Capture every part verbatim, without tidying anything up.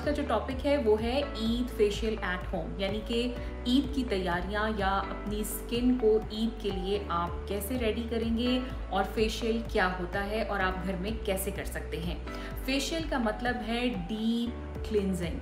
आज का जो टॉपिक है वो है ईद फेशियल एट होम, यानी कि ईद की तैयारियां या अपनी स्किन को ईद के लिए आप कैसे रेडी करेंगे और फेशियल क्या होता है और आप घर में कैसे कर सकते हैं। फेशियल का मतलब है डीप क्लिनजिंग।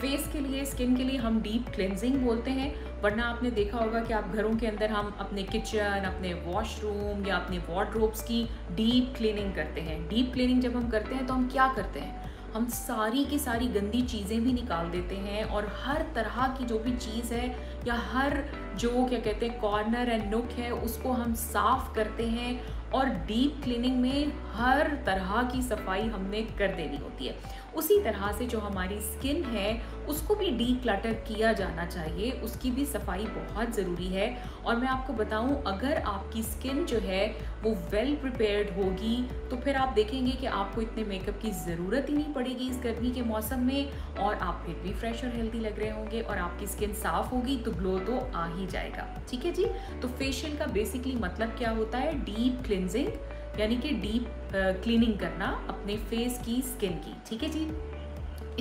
फेस के लिए, स्किन के लिए हम डीप क्लिनजिंग बोलते हैं, वरना आपने देखा होगा कि आप घरों के अंदर हम अपने किचन, अपने वॉशरूम या अपने वार्डरोब्स की डीप क्लीनिंग करते हैं। डीप क्लीनिंग जब हम करते हैं तो हम क्या करते हैं, हम सारी की सारी गंदी चीज़ें भी निकाल देते हैं और हर तरह की जो भी चीज़ है या हर जो क्या कहते हैं कॉर्नर एंड नुक है उसको हम साफ़ करते हैं। और डीप क्लीनिंग में हर तरह की सफाई हमने कर देनी होती है। उसी तरह से जो हमारी स्किन है उसको भी डीक्लटर किया जाना चाहिए, उसकी भी सफाई बहुत ज़रूरी है। और मैं आपको बताऊं, अगर आपकी स्किन जो है वो वेल प्रिपेयर्ड होगी तो फिर आप देखेंगे कि आपको इतने मेकअप की ज़रूरत ही नहीं पड़ेगी इस गर्मी के मौसम में, और आप फिर भी फ्रेश और हेल्दी लग रहे होंगे और आपकी स्किन साफ़ होगी तो ग्लो तो आ ही जाएगा। ठीक है जी। तो फेशियल का बेसिकली मतलब क्या होता है, डीप क्लिनजिंग, यानी कि डीप क्लीनिंग करना अपने फेस की, स्किन की। ठीक है जी।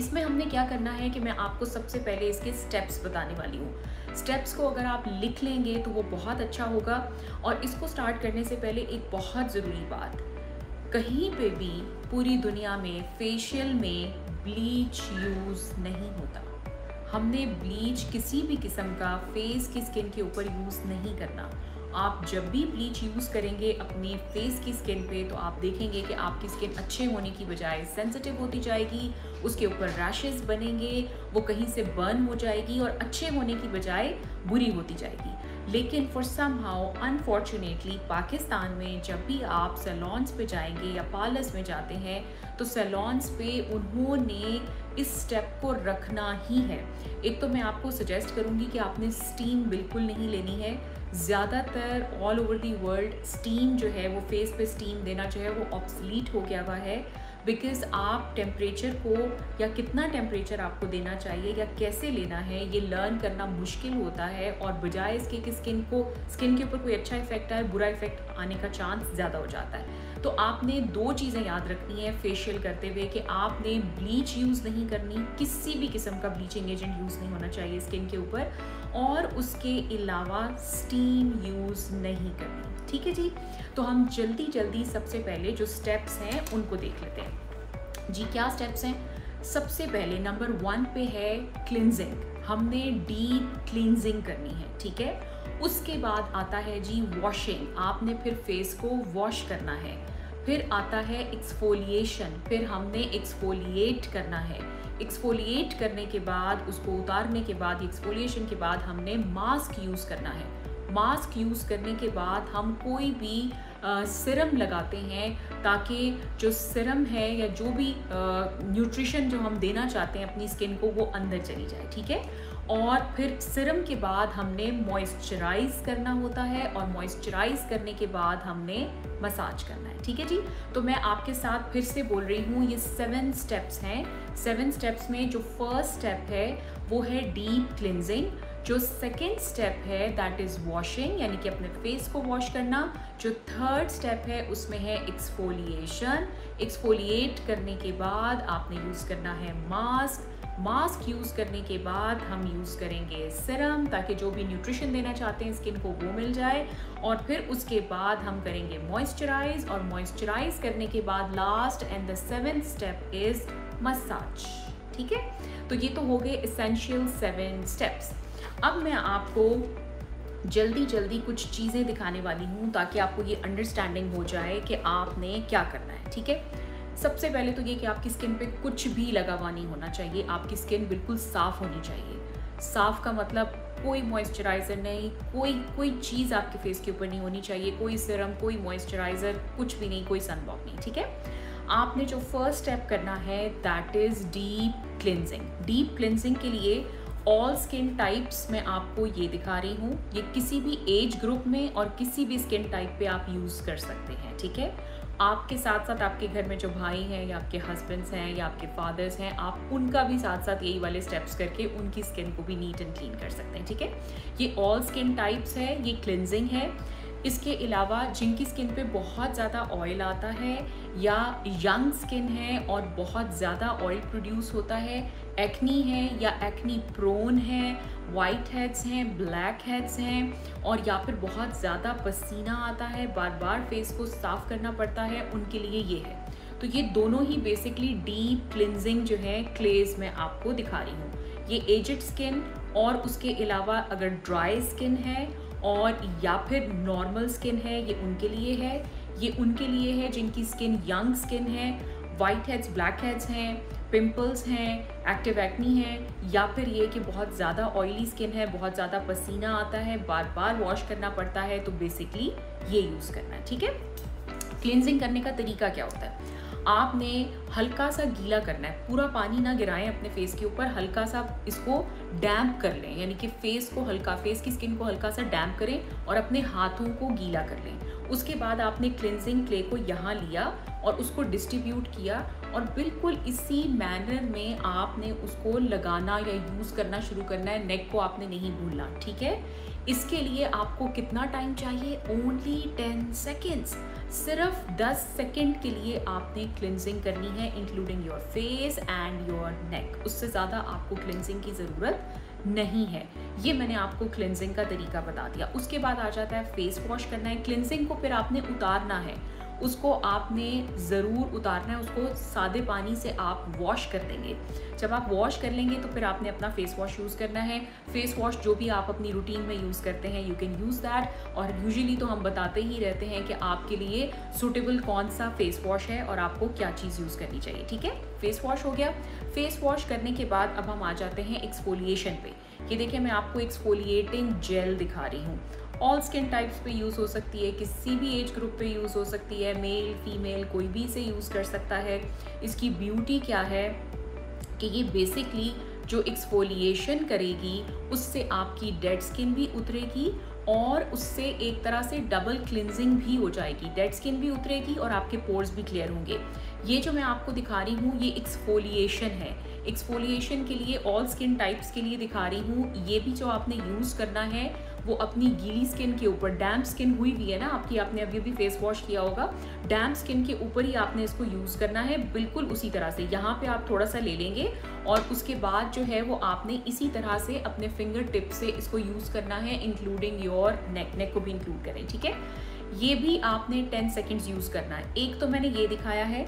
इसमें हमने क्या करना है कि मैं आपको सबसे पहले इसके स्टेप्स बताने वाली हूँ। स्टेप्स को अगर आप लिख लेंगे तो वो बहुत अच्छा होगा। और इसको स्टार्ट करने से पहले एक बहुत ज़रूरी बात, कहीं पे भी पूरी दुनिया में फेशियल में ब्लीच यूज़ नहीं होता। हमने ब्लीच किसी भी किस्म का फेस की, स्किन के ऊपर यूज़ नहीं करना। आप जब भी ब्लीच यूज़ करेंगे अपने फेस की, स्किन पे, तो आप देखेंगे कि आपकी स्किन अच्छे होने की बजाय सेंसिटिव होती जाएगी, उसके ऊपर रैशेस बनेंगे, वो कहीं से बर्न हो जाएगी और अच्छे होने की बजाय बुरी होती जाएगी। लेकिन for somehow unfortunately Pakistan में जब भी आप सैलॉन्स पे जाएंगे या पार्लर्स में जाते हैं तो सैलॉन्स पे उन्होंने इस स्टेप को रखना ही है। एक तो मैं आपको सजेस्ट करूँगी कि आपने स्टीम बिल्कुल नहीं लेनी है। ज़्यादातर all over the world steam जो है वो फेस पे स्टीम देना जो है वो ऑब्सलीट हो गया हुआ है, बिकॉज़ आप टेम्परेचर को या कितना टेम्परेचर आपको देना चाहिए या कैसे लेना है ये लर्न करना मुश्किल होता है। और बजाय इसके कि स्किन को, स्किन के ऊपर कोई अच्छा इफेक्ट आए, बुरा इफेक्ट आने का चांस ज़्यादा हो जाता है। तो आपने दो चीज़ें याद रखनी है फेशियल करते हुए, कि आपने ब्लीच यूज़ नहीं करनी, किसी भी किस्म का ब्लीचिंग एजेंट यूज़ नहीं होना चाहिए स्किन के ऊपर, और उसके अलावा स्टीम यूज़ नहीं करनी। ठीक है जी। तो हम जल्दी जल्दी सबसे पहले जो स्टेप्स हैं उनको देख लेते हैं। जी, क्या स्टेप्स हैं? सबसे पहले नंबर वन पे है क्लिनजिंग। हमने डीप क्लिनजिंग करनी है। ठीक है। उसके बाद आता है जी वॉशिंग। आपने फिर फेस को वॉश करना है। फिर आता है एक्सफोलिएशन। फिर हमने एक्सफोलिएट करना है। एक्सफोलिएट करने के बाद, उसको उतारने के बाद, एक्सफोलिएशन के बाद हमने मास्क यूज़ करना है। मास्क यूज़ करने के बाद हम कोई भी सिरम लगाते हैं, ताकि जो सिरम है या जो भी न्यूट्रिशन जो हम देना चाहते हैं अपनी स्किन को वो अंदर चली जाए। ठीक है। और फिर सिरम के बाद हमने मॉइस्चराइज़ करना होता है, और मॉइस्चराइज़ करने के बाद हमने मसाज करना है। ठीक है जी। तो मैं आपके साथ फिर से बोल रही हूँ, ये सेवन स्टेप्स हैं। सेवन स्टेप्स में जो फर्स्ट स्टेप है वो है डीप क्लिनजिंग। जो सेकेंड स्टेप है दैट इज़ वॉशिंग, यानी कि अपने फेस को वॉश करना। जो थर्ड स्टेप है उसमें है एक्सफोलिएशन। एक्सफोलिएट करने के बाद आपने यूज़ करना है मास्क। मास्क यूज़ करने के बाद हम यूज़ करेंगे सिरम, ताकि जो भी न्यूट्रिशन देना चाहते हैं स्किन को वो मिल जाए। और फिर उसके बाद हम करेंगे मॉइस्चराइज़, और मॉइस्चराइज़ करने के बाद last and the seventh step is massage. ठीक है। तो ये तो हो गए एसेंशियल सेवन स्टेप्स। अब मैं आपको जल्दी जल्दी कुछ चीज़ें दिखाने वाली हूँ ताकि आपको ये अंडरस्टैंडिंग हो जाए कि आपने क्या करना है। ठीक है। सबसे पहले तो ये कि आपकी स्किन पे कुछ भी लगा हुआ नहीं होना चाहिए। आपकी स्किन बिल्कुल साफ़ होनी चाहिए। साफ़ का मतलब कोई मॉइस्चराइज़र नहीं, कोई कोई चीज़ आपके फेस के ऊपर नहीं होनी चाहिए, कोई सिरम, कोई मॉइस्चराइज़र, कुछ भी नहीं, कोई सनब्लॉक नहीं। ठीक है। आपने जो फर्स्ट स्टेप करना है that is deep cleansing. Deep cleansing के लिए ऑल स्किन टाइप्स में आपको ये दिखा रही हूँ, ये किसी भी एज ग्रुप में और किसी भी स्किन टाइप पे आप यूज़ कर सकते हैं। ठीक है। आपके साथ साथ आपके घर में जो भाई हैं या आपके हस्बैंड्स हैं या आपके फादर्स हैं, आप उनका भी साथ साथ यही वाले स्टेप्स करके उनकी स्किन को भी नीट एंड क्लीन कर सकते हैं। ठीक है। ये ऑल स्किन टाइप्स है, ये क्लिनजिंग है। इसके अलावा जिनकी स्किन पे बहुत ज़्यादा ऑयल आता है या यंग स्किन है और बहुत ज़्यादा ऑयल प्रोड्यूस होता है, एक्नी है या एक्नी प्रोन है, वाइट हेड्स हैं, ब्लैक हेड्स हैं और या फिर बहुत ज़्यादा पसीना आता है, बार बार फेस को साफ करना पड़ता है, उनके लिए ये है। तो ये दोनों ही बेसिकली डीप क्लिनजिंग जो है क्लेज मैं आपको दिखा रही हूँ। ये एजड स्किन और उसके अलावा अगर ड्राई स्किन है और या फिर नॉर्मल स्किन है, ये उनके लिए है। ये उनके लिए है जिनकी स्किन यंग स्किन है, वाइट हेड्स, ब्लैक हेड्स हैं, पिंपल्स हैं, एक्टिव एक्नी है या फिर ये कि बहुत ज़्यादा ऑयली स्किन है, बहुत ज़्यादा पसीना आता है, बार बार वॉश करना पड़ता है। तो बेसिकली ये यूज़ करना है, ठीक है। क्लिनजिंग करने का तरीका क्या होता है? आपने हल्का सा गीला करना है, पूरा पानी ना गिराएं अपने फेस के ऊपर, हल्का सा इसको डैम्प कर लें, यानी कि फेस को हल्का, फेस की स्किन को हल्का सा डैम्प करें और अपने हाथों को गीला कर लें। उसके बाद आपने क्लिनजिंग क्ले को यहाँ लिया और उसको डिस्ट्रीब्यूट किया और बिल्कुल इसी मैनर में आपने उसको लगाना या यूज़ करना शुरू करना है। नेक को आपने नहीं भूलना, ठीक है। इसके लिए आपको कितना टाइम चाहिए? ओनली टेन सेकेंड्स, सिर्फ दस सेकेंड के लिए आपने क्लिनजिंग करनी है, including your face and your neck. उससे ज़्यादा आपको क्लिनजिंग की ज़रूरत नहीं है। ये मैंने आपको क्लिनजिंग का तरीका बता दिया। उसके बाद आ जाता है फेस वॉश करना है। क्लिनजिंग को फिर आपने उतारना है, उसको आपने ज़रूर उतारना है, उसको सादे पानी से आप वॉश कर देंगे। जब आप वॉश कर लेंगे तो फिर आपने अपना फेस वॉश यूज़ करना है। फेस वॉश जो भी आप अपनी रूटीन में यूज़ करते हैं, यू कैन यूज़ दैट। और यूजुअली तो हम बताते ही रहते हैं कि आपके लिए सूटेबल कौन सा फेस वॉश है और आपको क्या चीज़ यूज़ करनी चाहिए, ठीक है। फेस वॉश हो गया। फेस वॉश करने के बाद अब हम आ जाते हैं एक्सफोलिएशन पे। ये देखिए, मैं आपको एक्सफोलिएटिंग जेल दिखा रही हूँ। ऑल स्किन टाइप्स पे यूज़ हो सकती है, किसी भी एज ग्रुप पे यूज़ हो सकती है, मेल फीमेल कोई भी इसे यूज़ कर सकता है। इसकी ब्यूटी क्या है कि ये बेसिकली जो एक्सफोलिएशन करेगी उससे आपकी डेड स्किन भी उतरेगी और उससे एक तरह से डबल क्लिनजिंग भी हो जाएगी। डेड स्किन भी उतरेगी और आपके पोर्स भी क्लियर होंगे। ये जो मैं आपको दिखा रही हूँ ये एक्सफोलिएशन है। एक्सफोलिएशन के लिए ऑल स्किन टाइप्स के लिए दिखा रही हूँ। ये भी जो आपने यूज़ करना है वो अपनी गीली स्किन के ऊपर, डैम्प स्किन हुई भी है ना आपकी, आपने अभी भी फेस वॉश किया होगा, डैम्प स्किन के ऊपर ही आपने इसको यूज़ करना है। बिल्कुल उसी तरह से यहाँ पे आप थोड़ा सा ले लेंगे और उसके बाद जो है वो आपने इसी तरह से अपने फिंगर टिप से इसको यूज़ करना है, इंक्लूडिंग योर नेक। नेक को भी इंक्लूड करें, ठीक है। ये भी आपने टेन सेकेंड्स यूज़ करना है। एक तो मैंने ये दिखाया है।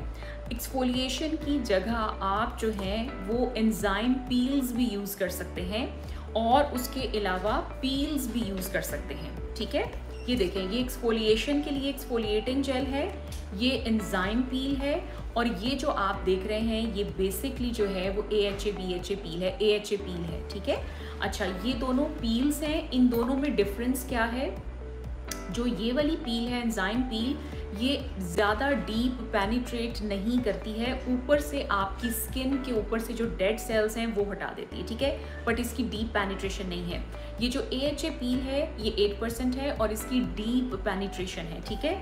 एक्सफोलिएशन की जगह आप जो हैं वो एंजाइम पील्स भी यूज़ कर सकते हैं और उसके अलावा पील्स भी यूज़ कर सकते हैं, ठीक है। ये देखें, ये एक्सफोलिएशन के लिए एक्सफोलिएटिंग जेल है, ये एंजाइम पील है और ये जो आप देख रहे हैं ये बेसिकली जो है वो A H A B H A peel है, ए एच ए पील है, ठीक है। अच्छा, ये दोनों पील्स हैं। इन दोनों में डिफरेंस क्या है? जो ये वाली पील है एंजाइम पील, ये ज़्यादा डीप पेनिट्रेट नहीं करती है, ऊपर से आपकी स्किन के ऊपर से जो डेड सेल्स हैं वो हटा देती है, ठीक है, बट इसकी डीप पेनिट्रेशन नहीं है। ये जो ए एच ए पील है ये एट परसेंट है और इसकी डीप पेनिट्रेशन है, ठीक है।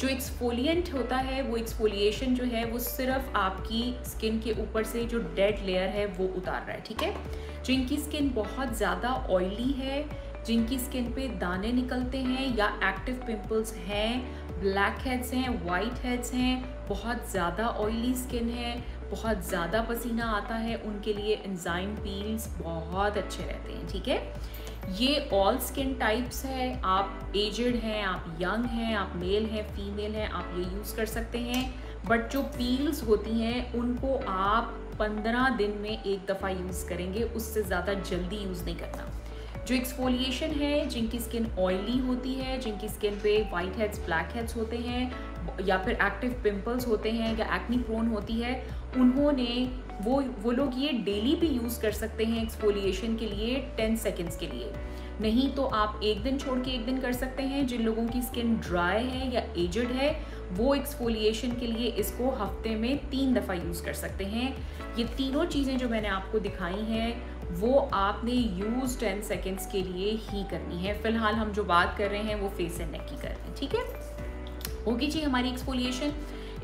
जो एक्सफोलिएंट होता है वो एक्सफोलिएशन जो है वो सिर्फ आपकी स्किन के ऊपर से जो डेड लेयर है वो उतार रहा है, ठीक है। जिनकी स्किन बहुत ज़्यादा ऑयली है, जिनकी स्किन पे दाने निकलते हैं या एक्टिव पिंपल्स हैं, ब्लैक हेड्स हैं, वाइट हेड्स हैं, बहुत ज़्यादा ऑयली स्किन है, बहुत ज़्यादा पसीना आता है, उनके लिए एंजाइम पील्स बहुत अच्छे रहते हैं, ठीक है। ये ऑल स्किन टाइप्स है। आप एजड हैं, आप यंग हैं, आप मेल हैं, फीमेल हैं, आप ये यूज़ कर सकते हैं। बट जो पील्स होती हैं उनको आप पंद्रह दिन में एक दफ़ा यूज़ करेंगे, उससे ज़्यादा जल्दी यूज़ नहीं करना। जो एक्सफोलिएशन है, जिनकी स्किन ऑयली होती है, जिनकी स्किन पे वाइट हेड्स, ब्लैक हेड्स होते हैं या फिर एक्टिव पिंपल्स होते हैं या एक्नी प्रोन होती है, उन्होंने वो वो लोग ये डेली भी यूज़ कर सकते हैं एक्सफोलिएशन के लिए टेन सेकेंड्स के लिए। नहीं तो आप एक दिन छोड़ के एक दिन कर सकते हैं। जिन लोगों की स्किन ड्राई है या एजड है वो एक्सफोलिएशन के लिए इसको हफ्ते में तीन दफ़ा यूज़ कर सकते हैं। ये तीनों चीज़ें जो मैंने आपको दिखाई हैं वो आपने यूज़ टेन सेकेंड्स के लिए ही करनी है। फ़िलहाल हम जो बात कर रहे हैं वो फेस एंड नेक की कर रहे हैं, ठीक है। होगी जी हमारी एक्सफोलिएशन।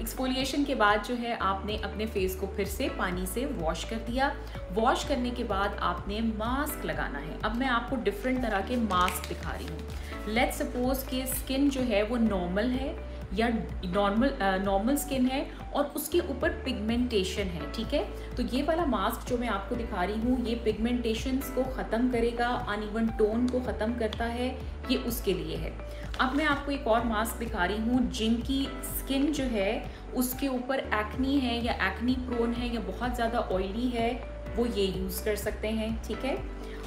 एक्सफोलिएशन के बाद जो है आपने अपने फेस को फिर से पानी से वॉश कर दिया। वॉश करने के बाद आपने मास्क लगाना है। अब मैं आपको डिफरेंट तरह के मास्क दिखा रही हूँ। लेट्स सपोज कि स्किन जो है वो नॉर्मल है या नॉर्मल नॉर्मल स्किन है और उसके ऊपर पिगमेंटेशन है, ठीक है। तो ये वाला मास्क जो मैं आपको दिखा रही हूँ ये पिगमेंटेशंस को ख़त्म करेगा, अनइवन टोन को ख़त्म करता है, ये उसके लिए है। अब मैं आपको एक और मास्क दिखा रही हूँ जिनकी स्किन जो है उसके ऊपर एक्नी है या एक्नी प्रोन है या बहुत ज़्यादा ऑयली है, वो ये यूज़ कर सकते हैं, ठीक है।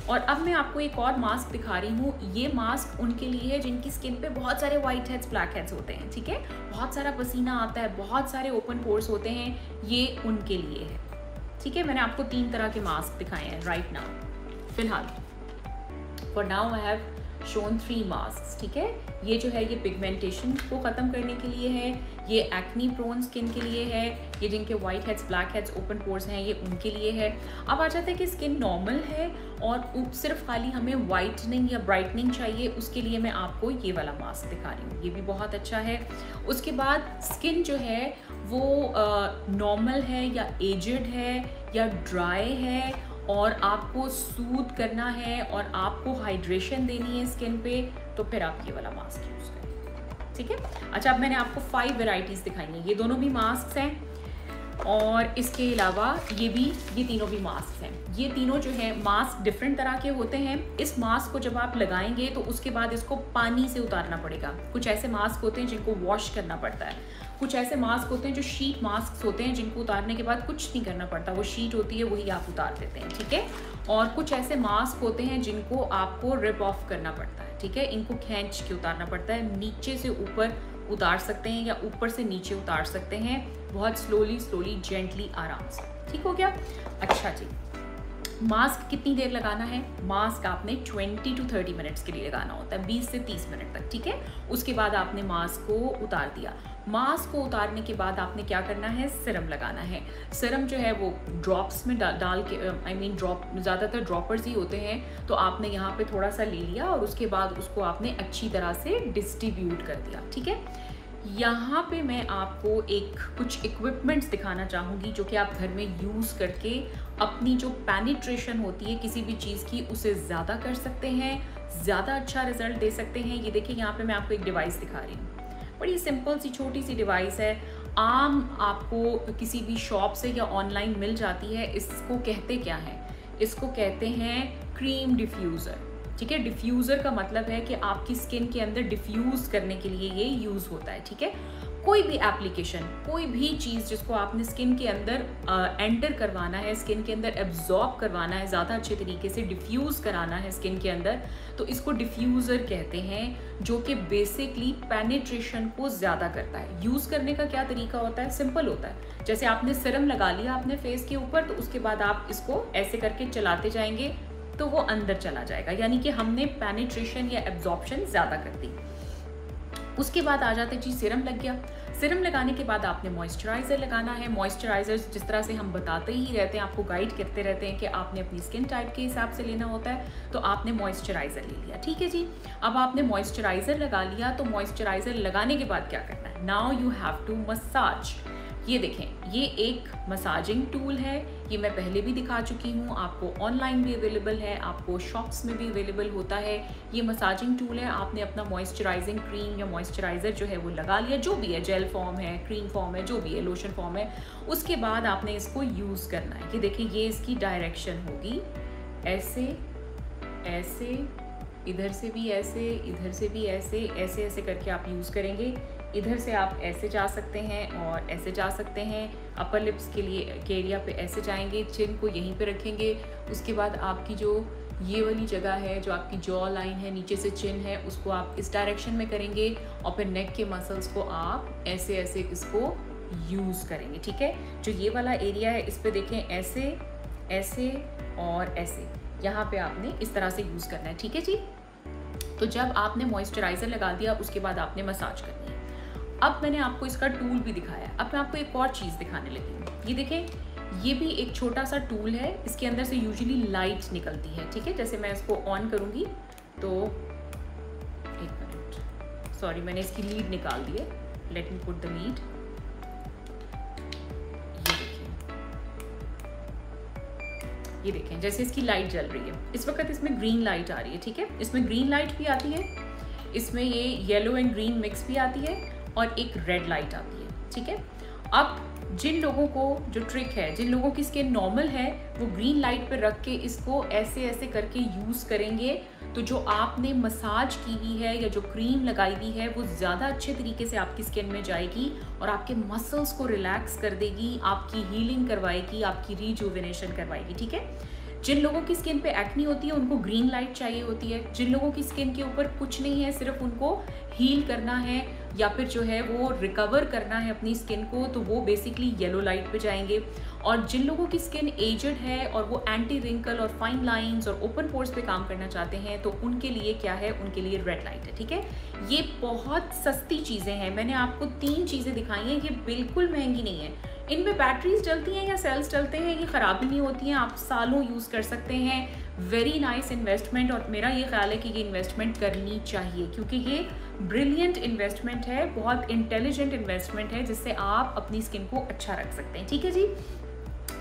और अब मैं आपको एक और मास्क दिखा रही हूँ। ये मास्क उनके लिए है जिनकी स्किन पे बहुत सारे वाइट हेड्स, ब्लैक हेड्स होते हैं, ठीक है, बहुत सारा पसीना आता है, बहुत सारे ओपन पोर्स होते हैं, ये उनके लिए है, ठीक है। मैंने आपको तीन तरह के मास्क दिखाए हैं राइट नाउ, फिलहाल। For now I have shown three mask, ठीक है। ये जो है ये पिगमेंटेशन को ख़त्म करने के लिए है, ये एक्नी प्रोन स्किन के लिए है, ये जिनके whiteheads, blackheads, open pores हैं, ये उनके लिए है। अब आ जाते हैं कि स्किन नॉर्मल है और सिर्फ खाली हमें वाइटनिंग या ब्राइटनिंग चाहिए, उसके लिए मैं आपको ये वाला मास्क दिखा रही हूँ, ये भी बहुत अच्छा है। उसके बाद स्किन जो है वो नॉर्मल है या एजड है या ड्राई है और आपको सूद करना है और आपको हाइड्रेशन देनी है स्किन पे, तो फिर आप ये वाला मास्क यूज़ करें, ठीक है। अच्छा, अब मैंने आपको फाइव वेराइटीज़ दिखाई हैं, ये दोनों भी मास्क हैं और इसके अलावा ये भी, ये तीनों भी मास्क हैं। ये तीनों जो है मास्क डिफरेंट तरह के होते हैं। इस मास्क को जब आप लगाएंगे तो उसके बाद इसको पानी से उतारना पड़ेगा। कुछ ऐसे मास्क होते हैं जिनको वॉश करना पड़ता है, कुछ ऐसे मास्क होते हैं जो शीट मास्क होते हैं जिनको उतारने के बाद कुछ नहीं करना पड़ता, वो शीट होती है वही आप उतार देते हैं, ठीक है। और कुछ ऐसे मास्क होते हैं जिनको आपको रिप ऑफ करना पड़ता है, ठीक है, इनको खींच के उतारना पड़ता है। नीचे से ऊपर उतार सकते हैं या ऊपर से नीचे उतार सकते हैं, बहुत स्लोली स्लोली, जेंटली, आराम से, ठीक हो गया। अच्छा जी, मास्क कितनी देर लगाना है? मास्क आपने बीस टू तीस मिनट्स के लिए लगाना होता है, बीस से तीस मिनट तक, ठीक है। उसके बाद आपने मास्क को उतार दिया। मास्क को उतारने के बाद आपने क्या करना है? सिरम लगाना है। सिरम जो है वो ड्रॉप्स में डा, डाल के, आई मीन ड्रॉप, ज़्यादातर ड्रॉपर्स ही होते हैं, तो आपने यहाँ पे थोड़ा सा ले लिया और उसके बाद उसको आपने अच्छी तरह से डिस्ट्रीब्यूट कर दिया, ठीक है। यहाँ पे मैं आपको एक कुछ इक्विपमेंट्स दिखाना चाहूँगी जो कि आप घर में यूज़ करके अपनी जो पेनिट्रेशन होती है किसी भी चीज़ की उसे ज़्यादा कर सकते हैं, ज़्यादा अच्छा रिजल्ट दे सकते हैं। ये देखिए, यहाँ पे मैं आपको एक डिवाइस दिखा रही हूँ, बड़ी सिंपल सी छोटी सी डिवाइस है, आम आपको किसी भी शॉप से या ऑनलाइन मिल जाती है। इसको कहते क्या है? इसको कहते हैं क्रीम डिफ्यूज़र, ठीक है। डिफ्यूज़र का मतलब है कि आपकी स्किन के अंदर डिफ्यूज़ करने के लिए ये यूज़ होता है, ठीक है। कोई भी एप्लीकेशन, कोई भी चीज़ जिसको आपने स्किन के अंदर आ, एंटर करवाना है, स्किन के अंदर एब्जॉर्ब करवाना है, ज़्यादा अच्छे तरीके से डिफ्यूज़ कराना है स्किन के अंदर, तो इसको डिफ्यूज़र कहते हैं, जो कि बेसिकली पेनिट्रेशन को ज़्यादा करता है। यूज़ करने का क्या तरीका होता है? सिंपल होता है, जैसे आपने सिरम लगा लिया अपने फेस के ऊपर, तो उसके बाद आप इसको ऐसे करके चलाते जाएंगे तो वो अंदर चला जाएगा, यानी कि हमने पेनिट्रेशन या एब्जॉर्प्शन ज़्यादा कर दी। उसके बाद आ जाते जी सीरम लग गया। सीरम लगाने के बाद आपने मॉइस्चराइज़र लगाना है। मॉइस्चराइज़र्स जिस तरह से हम बताते ही रहते हैं, आपको गाइड करते रहते हैं कि आपने अपनी स्किन टाइप के हिसाब से लेना होता है, तो आपने मॉइस्चराइज़र ले लिया, ठीक है जी। अब आपने मॉइस्चराइज़र लगा लिया, तो मॉइस्चराइज़र लगाने के बाद क्या करना है? Now you have to massage. ये देखें, ये एक मसाजिंग टूल है, ये मैं पहले भी दिखा चुकी हूँ आपको, ऑनलाइन भी अवेलेबल है, आपको शॉप्स में भी अवेलेबल होता है। ये मसाजिंग टूल है, आपने अपना मॉइस्चराइजिंग क्रीम या मॉइस्चराइज़र जो है वो लगा लिया, जो भी है, जेल फॉर्म है, क्रीम फॉर्म है, जो भी है, लोशन फॉर्म है, उसके बाद आपने इसको यूज़ करना है। ये देखें, ये इसकी डायरेक्शन होगी, ऐसे ऐसे, इधर से भी ऐसे, इधर से भी ऐसे, ऐसे ऐसे करके आप यूज़ करेंगे। इधर से आप ऐसे जा सकते हैं और ऐसे जा सकते हैं, अपर लिप्स के लिए के एरिया पे ऐसे जाएंगे, चिन को यहीं पे रखेंगे, उसके बाद आपकी जो ये वाली जगह है, जो आपकी जॉ लाइन है, नीचे से चिन है, उसको आप इस डायरेक्शन में करेंगे और फिर नेक के मसल्स को आप ऐसे ऐसे इसको यूज़ करेंगे, ठीक है। जो ये वाला एरिया है इस पर देखें, ऐसे ऐसे और ऐसे, यहाँ पर आपने इस तरह से यूज़ करना है, ठीक है जी। तो जब आपने मॉइस्चराइज़र लगा दिया, उसके बाद आपने मसाज करनी है। अब मैंने आपको इसका टूल भी दिखाया, अब मैं आपको एक और चीज़ दिखाने लगी हूँ। ये देखें, ये भी एक छोटा सा टूल है, इसके अंदर से यूजुअली लाइट निकलती है, ठीक है। जैसे मैं इसको ऑन करूँगी तो एक मिनट, सॉरी मैंने इसकी लीड निकाल दी है, let me put the lid. ये देखें जैसे इसकी लाइट जल रही है, इस वक्त इसमें ग्रीन लाइट आ रही है, ठीक है। इसमें ग्रीन लाइट भी आती है, इसमें ये येलो एंड ग्रीन मिक्स भी आती है और एक रेड लाइट आती है, ठीक है। अब जिन लोगों को जो ट्रिक है, जिन लोगों की स्किन नॉर्मल है, वो ग्रीन लाइट पर रख के इसको ऐसे ऐसे करके यूज़ करेंगे तो जो आपने मसाज की हुई है या जो क्रीम लगाई हुई है वो ज़्यादा अच्छे तरीके से आपकी स्किन में जाएगी और आपके मसल्स को रिलैक्स कर देगी, आपकी हीलिंग करवाएगी, आपकी रिजुविनेशन करवाएगी, ठीक है। जिन लोगों की स्किन पे एक्नी होती है उनको ग्रीन लाइट चाहिए होती है, जिन लोगों की स्किन के ऊपर कुछ नहीं है, सिर्फ उनको हील करना है या फिर जो है वो रिकवर करना है अपनी स्किन को, तो वो बेसिकली येलो लाइट पे जाएंगे। और जिन लोगों की स्किन एजड है और वो एंटी रिंकल और फाइन लाइंस और ओपन पोर्स पे काम करना चाहते हैं तो उनके लिए क्या है, उनके लिए रेड लाइट है, ठीक है। ये बहुत सस्ती चीज़ें हैं, मैंने आपको तीन चीज़ें दिखाई हैं, ये बिल्कुल महंगी नहीं है। इनमें बैटरीज चलती हैं या सेल्स चलते हैं, ये ख़राब नहीं होती हैं, आप सालों यूज़ कर सकते हैं। वेरी नाइस इन्वेस्टमेंट, और मेरा ये ख्याल है कि ये इन्वेस्टमेंट करनी चाहिए क्योंकि ये ब्रिलियंट इन्वेस्टमेंट है, बहुत इंटेलिजेंट इन्वेस्टमेंट है जिससे आप अपनी स्किन को अच्छा रख सकते हैं, ठीक है जी।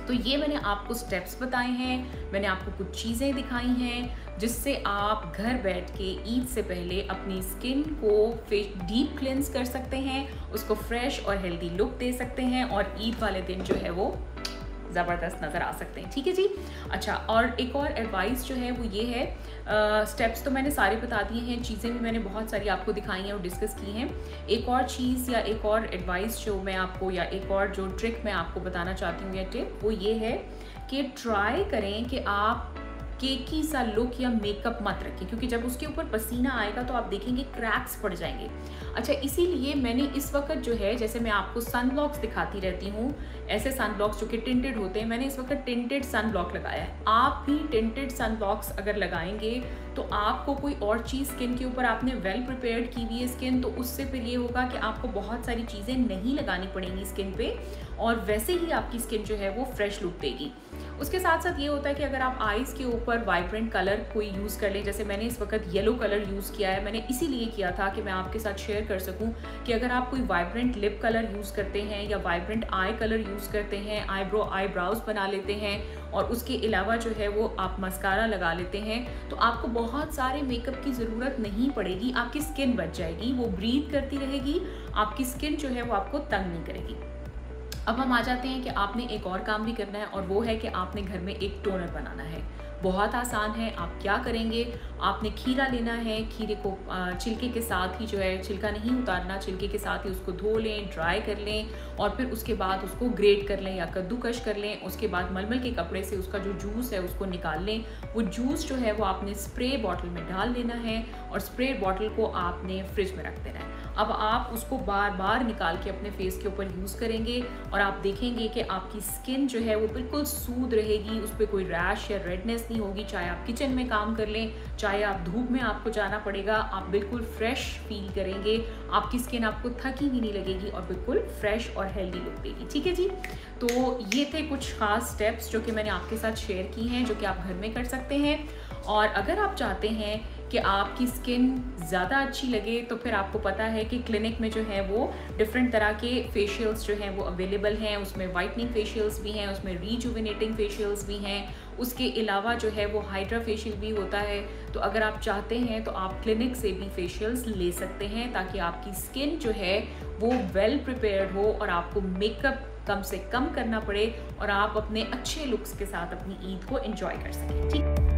तो ये मैंने आपको स्टेप्स बताए हैं, मैंने आपको कुछ चीज़ें दिखाई हैं जिससे आप घर बैठ के ईद से पहले अपनी स्किन को फेस डीप क्लेंस कर सकते हैं, उसको फ्रेश और हेल्दी लुक दे सकते हैं और ईद वाले दिन जो है वो ज़बरदस्त नज़र आ सकते हैं, ठीक है जी। अच्छा, और एक और एडवाइस जो है वो ये है, आ, स्टेप्स तो मैंने सारे बता दिए हैं, चीज़ें भी मैंने बहुत सारी आपको दिखाई हैं और डिस्कस की हैं। एक और चीज़ या एक और एडवाइस जो मैं आपको या एक और जो ट्रिक मैं आपको बताना चाहती हूँ या टिप, वो ये है कि ट्राई करें कि आप केकी सा लुक या मेकअप मत रखें क्योंकि जब उसके ऊपर पसीना आएगा तो आप देखेंगे क्रैक्स पड़ जाएंगे। अच्छा, इसीलिए मैंने इस वक्त जो है, जैसे मैं आपको सनब्लॉक्स दिखाती रहती हूँ, ऐसे सनब्लॉक्स जो कि टिंटेड होते हैं, मैंने इस वक्त टिंटेड सनब्लॉक लगाया है। आप भी टिंटेड सनब्लॉक्स अगर लगाएंगे तो आपको कोई और चीज़ स्किन के ऊपर आपने वेल प्रिपेयर्ड की हुई है स्किन, तो उससे फिर ये होगा कि आपको बहुत सारी चीज़ें नहीं लगानी पड़ेंगी स्किन पे और वैसे ही आपकी स्किन जो है वो फ्रेश लुक देगी। उसके साथ साथ ये होता है कि अगर आप आइज़ के ऊपर वाइब्रेंट कलर कोई यूज़ कर लें, जैसे मैंने इस वक्त येलो कलर यूज़ किया है, मैंने इसीलिए किया था कि मैं आपके साथ शेयर कर सकूँ कि अगर आप कोई वाइब्रेंट लिप कलर यूज़ करते हैं या वाइब्रेंट आई कलर यूज़ करते हैं, आईब्रो आईब्राउज बना लेते हैं और उसके अलावा जो है वो आप मस्कारा लगा लेते हैं, तो आपको बहुत सारे मेकअप की ज़रूरत नहीं पड़ेगी, आपकी स्किन बच जाएगी, वो ब्रीथ करती रहेगी, आपकी स्किन जो है वो आपको तंग नहीं करेगी। अब हम आ जाते हैं कि आपने एक और काम भी करना है और वो है कि आपने घर में एक टोनर बनाना है। बहुत आसान है, आप क्या करेंगे, आपने खीरा लेना है, खीरे को छिलके के साथ ही जो है, छिलका नहीं उतारना, छिलके के साथ ही उसको धो लें, ड्राई कर लें और फिर उसके बाद उसको ग्रेट कर लें या कद्दूकश कर लें। उसके बाद मलमल के कपड़े से उसका जो जूस है उसको निकाल लें। वो जूस जो है वो आपने स्प्रे बॉटल में डाल लेना है और स्प्रे बॉटल को आपने फ्रिज में रख देना है। अब आप उसको बार बार निकाल के अपने फेस के ऊपर यूज़ करेंगे और आप देखेंगे कि आपकी स्किन जो है वो बिल्कुल स्मूथ रहेगी, उस पर कोई रैश या रेडनेस नहीं होगी। चाहे आप किचन में काम कर लें, चाहे आप धूप में आपको जाना पड़ेगा, आप बिल्कुल फ्रेश फील करेंगे, आपकी स्किन आपको थकी भी नहीं लगेगी और बिल्कुल फ्रेश और हेल्दी लुक देगी, ठीक है जी। तो ये थे कुछ खास स्टेप्स जो कि मैंने आपके साथ शेयर की हैं, जो कि आप घर में कर सकते हैं। और अगर आप चाहते हैं कि आपकी स्किन ज़्यादा अच्छी लगे तो फिर आपको पता है कि क्लिनिक में जो है वो डिफरेंट तरह के फेशियल्स जो हैं वो अवेलेबल हैं। उसमें वाइटनिंग फेशियल्स भी हैं, उसमें रिजुविनेटिंग फेशियल्स भी हैं, उसके अलावा जो है वो हाइड्रा फेशियल भी होता है। तो अगर आप चाहते हैं तो आप क्लिनिक से भी फेशियल्स ले सकते हैं ताकि आपकी स्किन जो है वो वेल प्रिपेयर्ड हो और आपको मेकअप कम से कम करना पड़े और आप अपने अच्छे लुक्स के साथ अपनी ईद को एंजॉय कर सकें, ठीक।